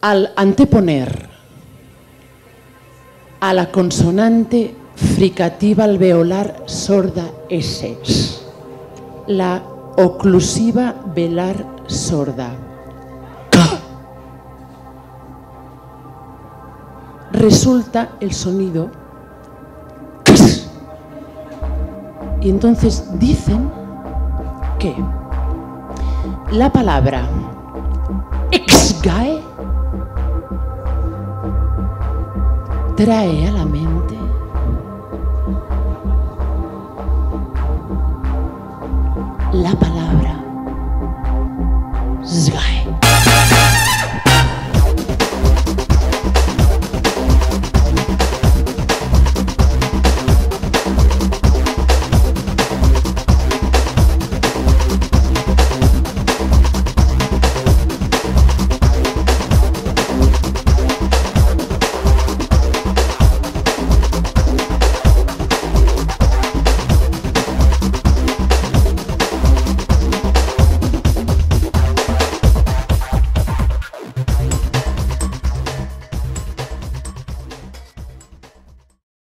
al anteponer a la consonante fricativa alveolar sorda S, la oclusiva velar sorda K, resulta el sonido Ks. Y entonces dicen que la palabra exgae trae a la mente la palabra